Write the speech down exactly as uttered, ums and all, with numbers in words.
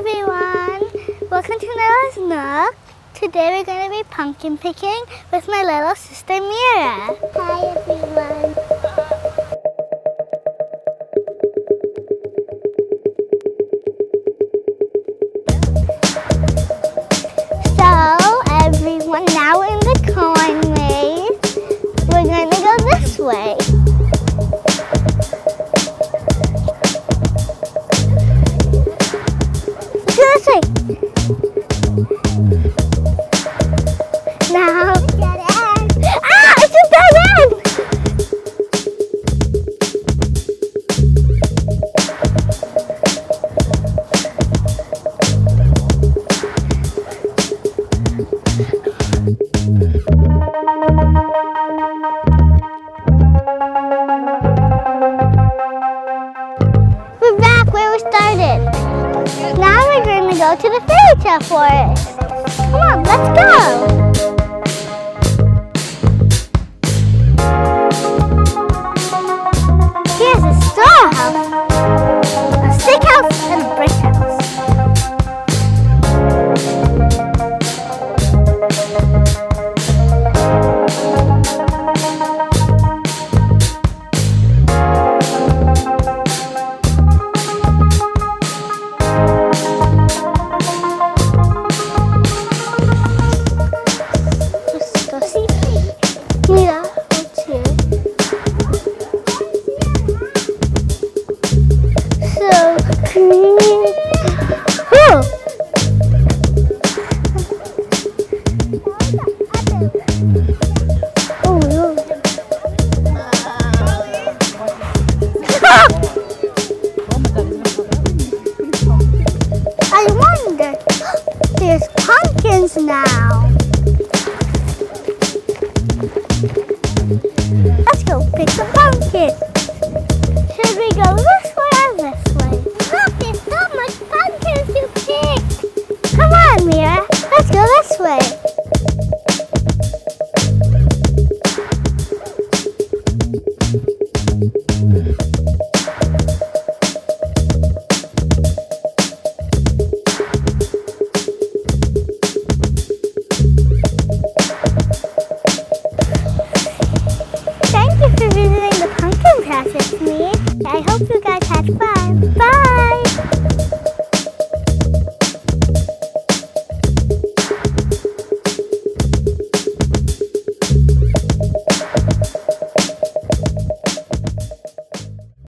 everyone! Welcome to Nila's Nook. Today we're going to be pumpkin picking with my little sister Mira. Hi everyone! So everyone, now we're in the corn maze. We're going to go this way. Now, ah, it's a dead end! We're back where we started. Now we're going to go to the fairy tale forest. Come on, let's go! Thank you.